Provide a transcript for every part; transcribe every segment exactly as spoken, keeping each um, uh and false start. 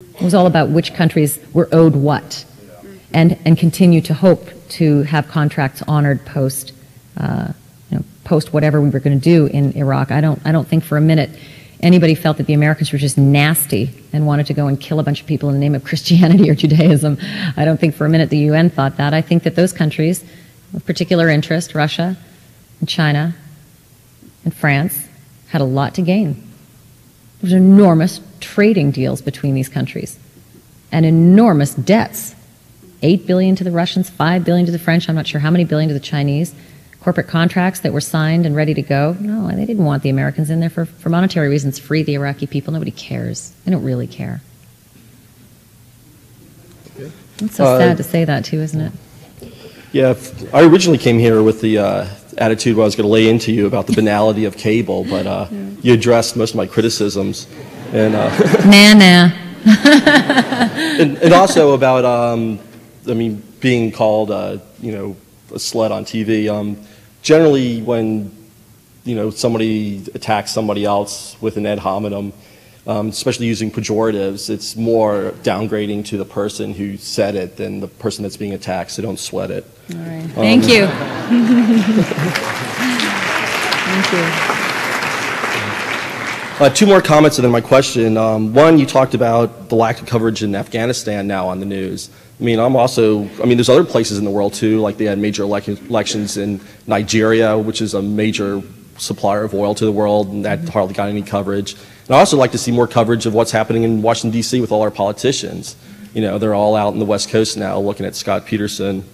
It was all about which countries were owed what, and and continue to hope to have contracts honored post, uh, you know, post whatever we were going to do in Iraq. I don't I don't think for a minute anybody felt that the Americans were just nasty and wanted to go and kill a bunch of people in the name of Christianity or Judaism. I don't think for a minute the U N thought that. I think that those countries of particular interest, Russia and China and France, had a lot to gain. There's enormous trading deals between these countries and enormous debts. eight billion dollars to the Russians, five billion dollars to the French, I'm not sure how many billion to the Chinese. Corporate contracts that were signed and ready to go. No, they didn't want the Americans in there for, for monetary reasons. Free the Iraqi people. Nobody cares. They don't really care. It's so uh, sad to say that too, isn't it? Yeah, I originally came here with the uh, attitude where I was going to lay into you about the banality of cable, but uh, yeah. You addressed most of my criticisms. And, uh, nah, nah. and, and also about, um, I mean, being called, uh, you know, a slut on T V. Um, generally, when you know somebody attacks somebody else with an ad hominem, um, especially using pejoratives, it's more downgrading to the person who said it than the person that's being attacked. So don't sweat it. All right. Um, Thank you. Thank you. Uh, two more comments and then my question. Um, one, you talked about the lack of coverage in Afghanistan now on the news. I mean, I'm also, I mean, there's other places in the world too, like they had major elections in Nigeria, which is a major supplier of oil to the world, and that hardly got any coverage. And I also like to see more coverage of what's happening in Washington, D C with all our politicians. You know, they're all out in the West Coast now looking at Scott Peterson.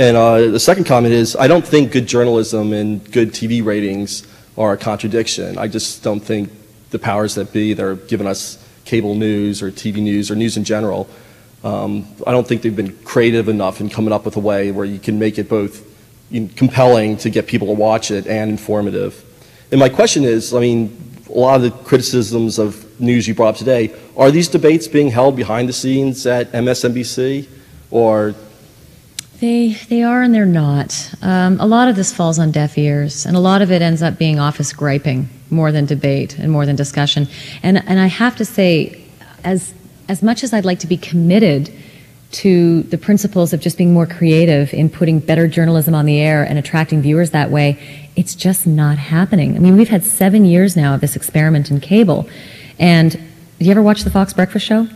And uh, the second comment is, I don't think good journalism and good T V ratings are a contradiction. I just don't think the powers that be that are giving us cable news or T V news or news in general, um, I don't think they've been creative enough in coming up with a way where you can make it both compelling to get people to watch it and informative. And my question is, I mean, a lot of the criticisms of news you brought up today, are these debates being held behind the scenes at M S N B C? Or They, they are and they're not. Um, a lot of this falls on deaf ears, and a lot of it ends up being office griping more than debate and more than discussion. And, and I have to say, as, as much as I'd like to be committed to the principles of just being more creative in putting better journalism on the air and attracting viewers that way, it's just not happening. I mean, we've had seven years now of this experiment in cable. And do you ever watch the Fox Breakfast Show?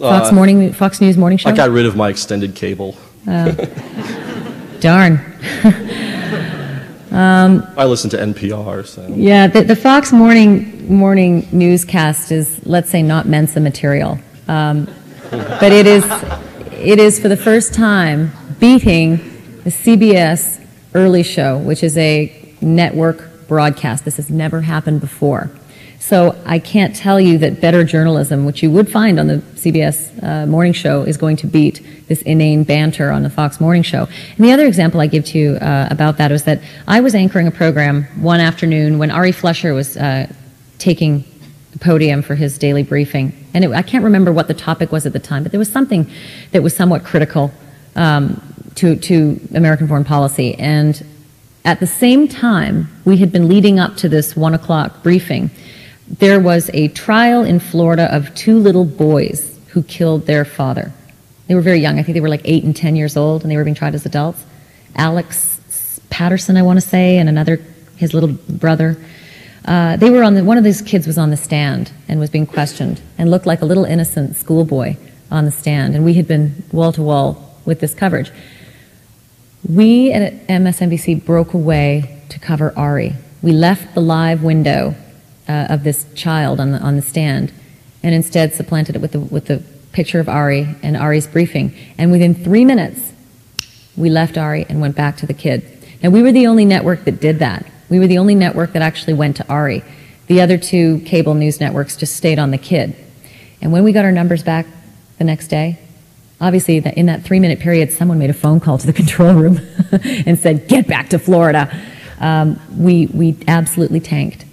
Fox, uh, morning, Fox News Morning Show? I got rid of my extended cable. Oh. Darn. um, I listen to N P R. So. Yeah, the, the Fox morning morning newscast is, let's say, not Mensa material, um, but it is it is for the first time beating the C B S early show, which is a network broadcast. This has never happened before. So I can't tell you that better journalism, which you would find on the C B S uh, morning show, is going to beat this inane banter on the Fox morning show. And the other example I give to you uh, about that was that I was anchoring a program one afternoon when Ari Fleischer was uh, taking the podium for his daily briefing. And it, I can't remember what the topic was at the time, but there was something that was somewhat critical um, to, to American foreign policy. And at the same time, we had been leading up to this one o'clock briefing. There was a trial in Florida of two little boys who killed their father. They were very young. I think they were like eight and ten years old, and they were being tried as adults. Alex Patterson, I want to say, and another, his little brother. Uh, they were on the, one of these kids was on the stand and was being questioned and looked like a little innocent schoolboy on the stand. And we had been wall to wall with this coverage. We at M S N B C broke away to cover Ari. We left the live window Uh, of this child on the on the stand, and instead supplanted it with the with the picture of Ari and Ari's briefing. And within three minutes, we left Ari and went back to the kid. Now, we were the only network that did that. We were the only network that actually went to Ari. The other two cable news networks just stayed on the kid. And when we got our numbers back the next day, obviously that in that three minute period, someone made a phone call to the control room and said, "Get back to Florida." Um, we we absolutely tanked.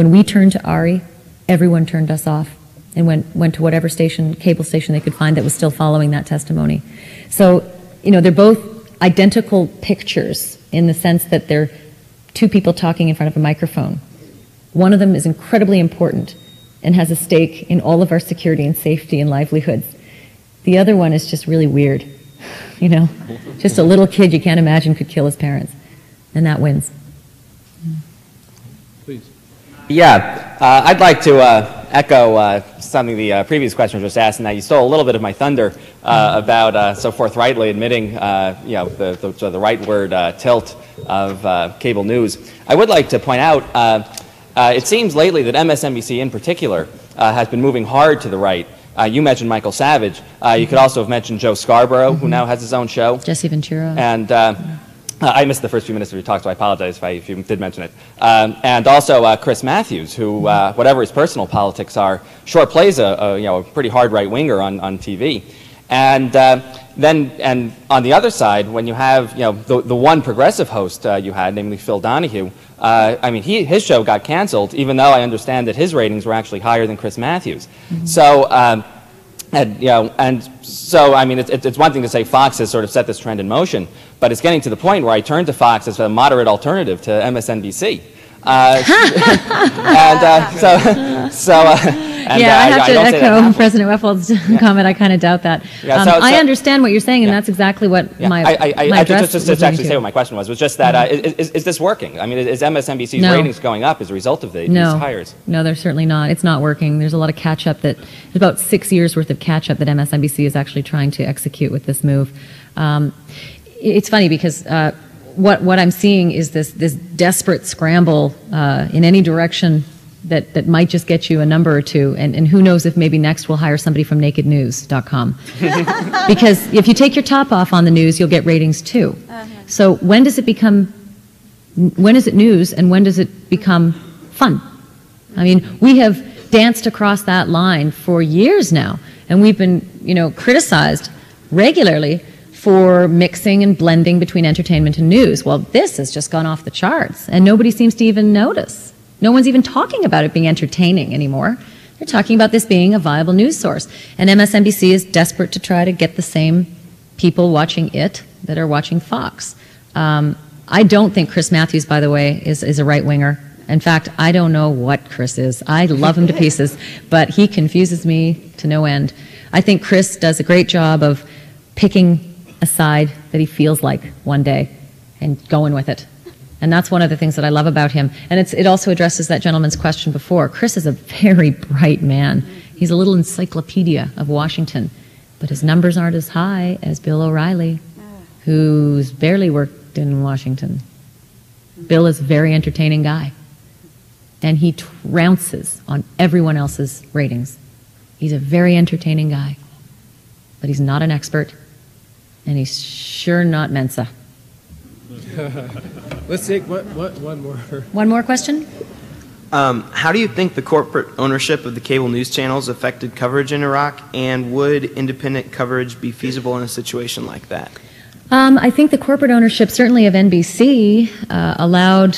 When we turned to Ari, everyone turned us off and went, went to whatever station, cable station they could find that was still following that testimony. So, you know, they're both identical pictures in the sense that they're two people talking in front of a microphone. One of them is incredibly important and has a stake in all of our security and safety and livelihoods. The other one is just really weird, you know? Just a little kid you can't imagine could kill his parents, and that wins. Please. Yeah, uh, I'd like to uh, echo uh, something the uh, previous question was just asked, and that you stole a little bit of my thunder uh, about uh, so forthrightly admitting uh, you know, the, the, the rightward uh, tilt of uh, cable news. I would like to point out uh, Uh, it seems lately that M S N B C in particular uh, has been moving hard to the right. Uh, you mentioned Michael Savage. Uh, you could also have mentioned Joe Scarborough, mm-hmm. who now has his own show. Jesse Ventura. And uh, I missed the first few minutes of your talk, so I apologize if, I, if you did mention it. Um, and also uh, Chris Matthews, who, uh, whatever his personal politics are, sure plays a, a, you know, a pretty hard right-winger on, on T V. And uh, then, and on the other side, when you have, you know, the, the one progressive host uh, you had, namely Phil Donahue, Uh, I mean, he, his show got canceled, even though I understand that his ratings were actually higher than Chris Matthews. Mm-hmm. So, um, and, you know, and so, I mean, it's, it's one thing to say Fox has sort of set this trend in motion, but it's getting to the point where I turn to Fox as a moderate alternative to M S N B C. Uh, and uh, so, so uh, and, yeah, uh, I have yeah, to I echo President Weffel's yeah. comment. I kind of doubt that. Yeah, um, so, so, I understand what you're saying, and yeah. that's exactly what yeah. my I, I, my I just, just, just actually to. say what my question was was just that uh, is, is, is this working? I mean, is M S N B C's no. ratings going up as a result of the, no. these hires? No, they're certainly not. It's not working. There's a lot of catch up that there's about six years worth of catch up that M S N B C is actually trying to execute with this move. Um, it's funny because. Uh, What, what I'm seeing is this, this desperate scramble uh, in any direction that, that might just get you a number or two, and, and who knows if maybe next we'll hire somebody from naked news dot com. Because if you take your top off on the news, you'll get ratings too. Uh-huh. So when does it become, when is it news and when does it become fun? I mean, we have danced across that line for years now, and we've been, you know, criticized regularly for mixing and blending between entertainment and news. Well, this has just gone off the charts, and nobody seems to even notice. No one's even talking about it being entertaining anymore. They're talking about this being a viable news source. And M S N B C is desperate to try to get the same people watching it that are watching Fox. Um, I don't think Chris Matthews, by the way, is, is a right-winger. In fact, I don't know what Chris is. I love him to pieces, but he confuses me to no end. I think Chris does a great job of picking a side that he feels like one day and going with it. And that's one of the things that I love about him. And it's, it also addresses that gentleman's question before. Chris is a very bright man. He's a little encyclopedia of Washington, but his numbers aren't as high as Bill O'Reilly, who's barely worked in Washington. Bill is a very entertaining guy, and he trounces on everyone else's ratings. He's a very entertaining guy, but he's not an expert. And he's sure not Mensa. Let's take what, what, one more. One more question? Um, how do you think the corporate ownership of the cable news channels affected coverage in Iraq, and would independent coverage be feasible in a situation like that? Um, I think the corporate ownership, certainly of N B C, uh, allowed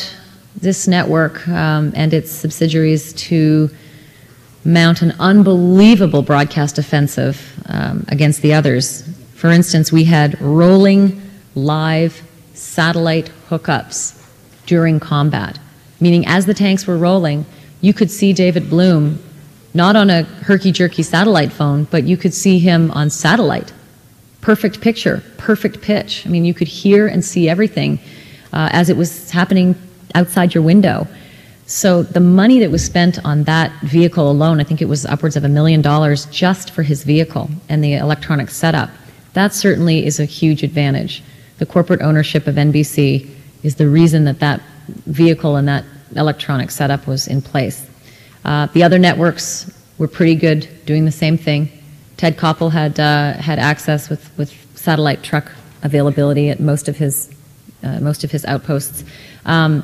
this network um, and its subsidiaries to mount an unbelievable broadcast offensive um, against the others. For instance, we had rolling live satellite hookups during combat, meaning as the tanks were rolling, you could see David Bloom, not on a herky-jerky satellite phone, but you could see him on satellite. Perfect picture, perfect pitch. I mean, you could hear and see everything uh, as it was happening outside your window. So the money that was spent on that vehicle alone, I think it was upwards of a million dollars just for his vehicle and the electronic setup. That certainly is a huge advantage. The corporate ownership of N B C is the reason that that vehicle and that electronic setup was in place. Uh, the other networks were pretty good doing the same thing. Ted Koppel had, uh, had access with, with satellite truck availability at most of his, uh, most of his outposts. Um,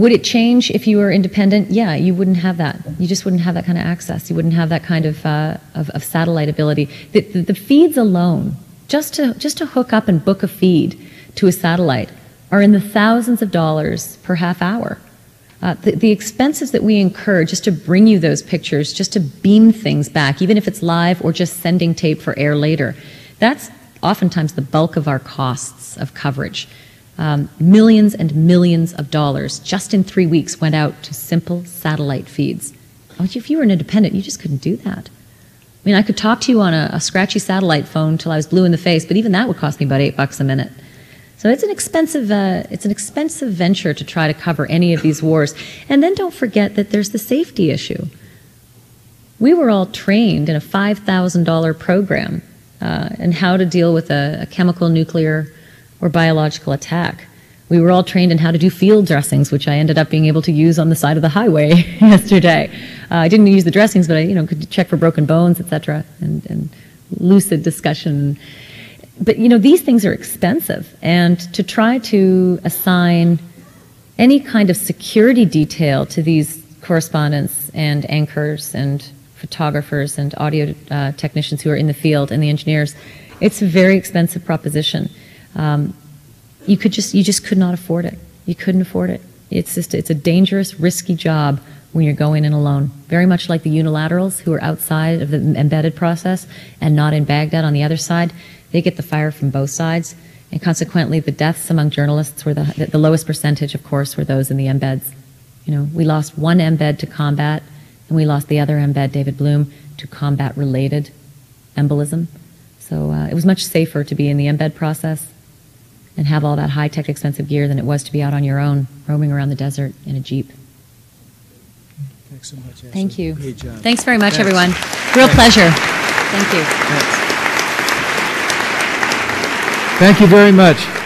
would it change if you were independent? Yeah, you wouldn't have that. You just wouldn't have that kind of access. You wouldn't have that kind of, uh, of, of satellite ability. The, the, the feeds alone, just to, just to hook up and book a feed to a satellite, are in the thousands of dollars per half hour. Uh, the, the expenses that we incur just to bring you those pictures, just to beam things back, even if it's live or just sending tape for air later, that's oftentimes the bulk of our costs of coverage. Um, millions and millions of dollars just in three weeks went out to simple satellite feeds. If you were an independent, you just couldn't do that. I mean, I could talk to you on a, a scratchy satellite phone till I was blue in the face, but even that would cost me about eight bucks a minute. So it's an expensive, uh, it's an expensive venture to try to cover any of these wars. And then don't forget that there's the safety issue. We were all trained in a five thousand dollar program uh, in how to deal with a, a chemical, nuclear, or biological attack. We were all trained in how to do field dressings, which I ended up being able to use on the side of the highway yesterday. Uh, I didn't use the dressings, but I, you know, could check for broken bones, et cetera, and, and lucid discussion. But, you know, these things are expensive. And to try to assign any kind of security detail to these correspondents and anchors and photographers and audio uh, technicians who are in the field and the engineers, it's a very expensive proposition. Um, You could just, you just could not afford it. You couldn't afford it. It's just, it's a dangerous, risky job when you're going in alone. Very much like the unilaterals who are outside of the embedded process and not in Baghdad on the other side. They get the fire from both sides. And consequently, the deaths among journalists were the, the lowest percentage, of course, were those in the embeds. You know, we lost one embed to combat, and we lost the other embed, David Bloom, to combat-related embolism. So uh, it was much safer to be in the embed process and have all that high-tech, expensive gear than it was to be out on your own, roaming around the desert in a Jeep. Thanks so much, Ashley. Thank you. Great job. Thanks very much, Thanks. everyone. Real Thanks. pleasure. Thank you. Thanks. Thank you very much.